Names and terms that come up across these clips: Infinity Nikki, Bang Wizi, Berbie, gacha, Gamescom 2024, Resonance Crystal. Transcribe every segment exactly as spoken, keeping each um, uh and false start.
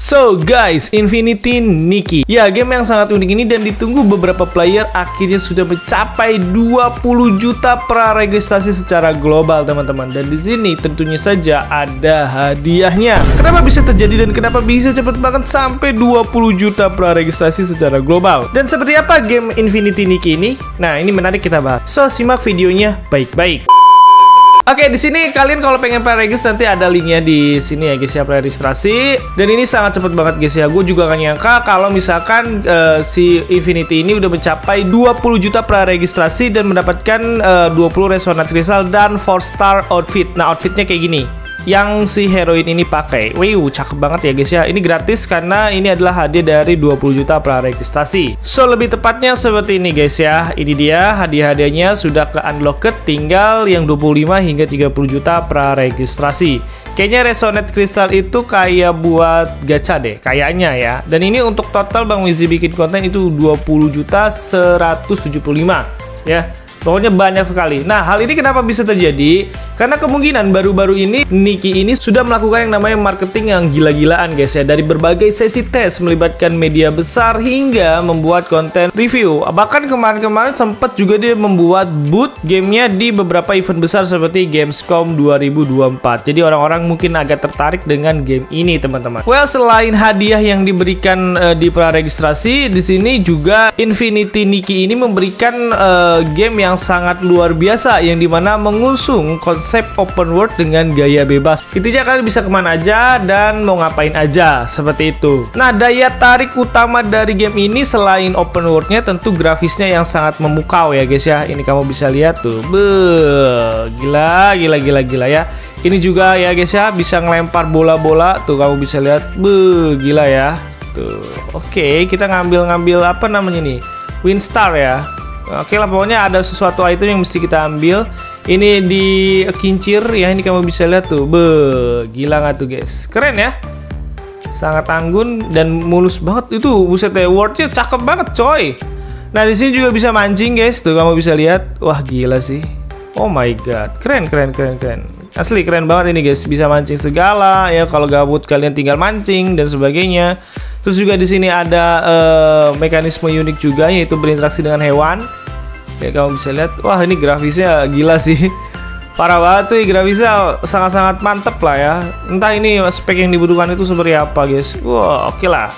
So guys, Infinity Nikki, ya, game yang sangat unik ini dan ditunggu beberapa player, akhirnya sudah mencapai dua puluh juta praregistrasi secara global, teman-teman. Dan di sini tentunya saja ada hadiahnya. Kenapa bisa terjadi dan kenapa bisa cepat banget sampai dua puluh juta praregistrasi secara global? Dan seperti apa game Infinity Nikki ini? Nah, ini menarik kita bahas. So simak videonya baik-baik. Oke, di sini kalian kalau pengen pre-regis nanti ada linknya di sini ya guys ya, pre-registrasi. Dan ini sangat cepet banget guys ya. Gue juga gak nyangka kalau misalkan uh, si Infinity ini udah mencapai dua puluh juta pre-registrasi dan mendapatkan uh, dua puluh Resonance Crystal dan four star outfit. Nah, outfitnya kayak gini yang si heroin ini pakai. Wow, cakep banget ya guys ya. Ini gratis karena ini adalah hadiah dari dua puluh juta praregistrasi. So, lebih tepatnya seperti ini guys ya. Ini dia hadiah-hadiahnya sudah ke unlocked, tinggal yang dua puluh lima hingga tiga puluh juta praregistrasi. Kayaknya Resonance Crystal itu kayak buat gacha deh, kayaknya ya. Dan ini untuk total Bang Wizi bikin konten itu dua puluh juta seratus tujuh puluh lima ya. Pokoknya banyak sekali. Nah, hal ini kenapa bisa terjadi? Karena kemungkinan baru-baru ini Nikki ini sudah melakukan yang namanya marketing yang gila-gilaan guys ya. Dari berbagai sesi tes, melibatkan media besar hingga membuat konten review. Bahkan kemarin-kemarin sempat juga dia membuat booth gamenya di beberapa event besar seperti Gamescom dua ribu dua puluh empat. Jadi orang-orang mungkin agak tertarik dengan game ini, teman-teman. Well, selain hadiah yang diberikan uh, di praregistrasi, di sini juga Infinity Nikki ini memberikan uh, game yang yang sangat luar biasa, yang dimana mengusung konsep open world dengan gaya bebas. Intinya kalian bisa kemana aja dan mau ngapain aja, seperti itu. Nah, daya tarik utama dari game ini selain open worldnya tentu grafisnya yang sangat memukau ya guys ya. Ini kamu bisa lihat tuh, beuh, gila gila gila gila ya. Ini juga ya guys ya, bisa ngelempar bola-bola tuh, kamu bisa lihat, beuh, gila ya tuh. Oke, kita ngambil-ngambil apa namanya nih, Winstar ya. Oke lah, pokoknya ada sesuatu item yang mesti kita ambil. Ini di kincir ya, ini kamu bisa lihat tuh. Be, gila nggak tuh guys? Keren ya, sangat anggun dan mulus banget itu. Buset ya, wordnya cakep banget coy. Nah, di sini juga bisa mancing guys tuh, kamu bisa lihat. Wah, gila sih. Oh my god, keren keren keren keren. Asli keren banget ini guys, bisa mancing segala ya. Kalau gabut kalian tinggal mancing dan sebagainya. Terus juga di sini ada uh, mekanisme unik juga, yaitu berinteraksi dengan hewan. Ya, kamu bisa lihat. Wah, ini grafisnya gila sih. Parah banget sih, grafisnya sangat-sangat mantep lah ya. Entah ini spek yang dibutuhkan itu seperti apa, guys. Wah, wow, oke lah.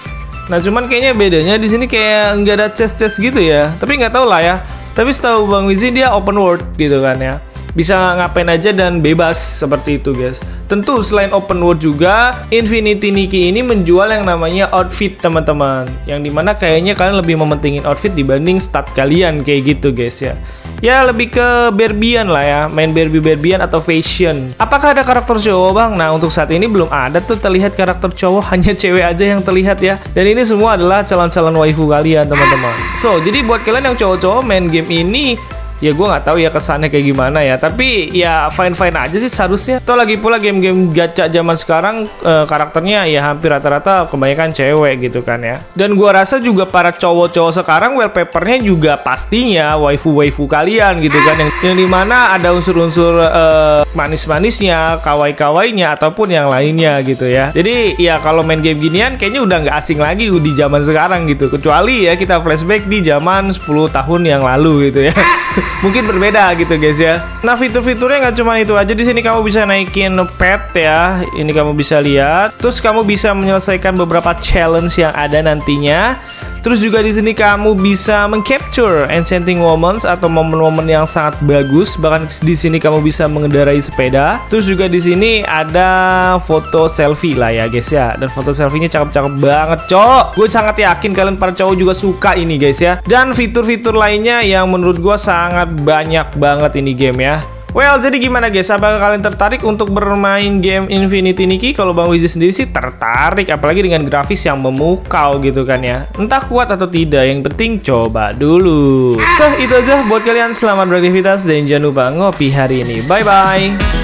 Nah, cuman kayaknya bedanya di sini kayak nggak ada chest-chest gitu ya. Tapi nggak tahu lah ya. Tapi setahu Bang Wizi dia open world gitu kan ya. Bisa ngapain aja dan bebas, seperti itu guys. Tentu selain open world juga Infinity Nikki ini menjual yang namanya outfit, teman-teman. Yang dimana kayaknya kalian lebih mementingin outfit dibanding stat kalian, kayak gitu guys ya. Ya, lebih ke Barbie-an lah ya, main Barbie-Barbie-an atau fashion. Apakah ada karakter cowok, Bang? Nah, untuk saat ini belum ada tuh terlihat karakter cowok, hanya cewek aja yang terlihat ya. Dan ini semua adalah calon-calon waifu kalian, teman-teman. So, jadi buat kalian yang cowok-cowok main game ini, ya gue nggak tahu ya kesannya kayak gimana ya, tapi ya fine-fine aja sih seharusnya. Toh lagi pula game-game gacha zaman sekarang e, karakternya ya hampir rata-rata kebanyakan cewek gitu kan ya. Dan gue rasa juga para cowok-cowok sekarang wallpapernya juga pastinya waifu-waifu kalian gitu kan, yang, yang dimana ada unsur-unsur e, manis-manisnya, kawaii-kawainya ataupun yang lainnya gitu ya. Jadi ya kalau main game ginian kayaknya udah nggak asing lagi di zaman sekarang gitu, kecuali ya kita flashback di zaman sepuluh tahun yang lalu gitu ya. Mungkin berbeda gitu guys ya. Nah, fitur-fiturnya nggak cuma itu aja. Di sini kamu bisa naikin pet ya. Ini kamu bisa lihat. Terus kamu bisa menyelesaikan beberapa challenge yang ada nantinya. Terus juga di sini kamu bisa mengcapture enchanting moments atau momen-momen yang sangat bagus. Bahkan di sini kamu bisa mengendarai sepeda. Terus juga di sini ada foto selfie lah ya guys ya. Dan foto selfie-nya cakep-cakep banget, cok. Gue sangat yakin kalian para cowok juga suka ini guys ya. Dan fitur-fitur lainnya yang menurut gue sangat banyak banget ini game ya. Well, jadi gimana guys? Apakah kalian tertarik untuk bermain game Infinity Nikki? Kalau Bang Wizi sendiri sih tertarik, apalagi dengan grafis yang memukau gitu kan ya. Entah kuat atau tidak, yang penting coba dulu. So, itu aja buat kalian. Selamat beraktivitas dan jangan lupa ngopi hari ini. Bye-bye!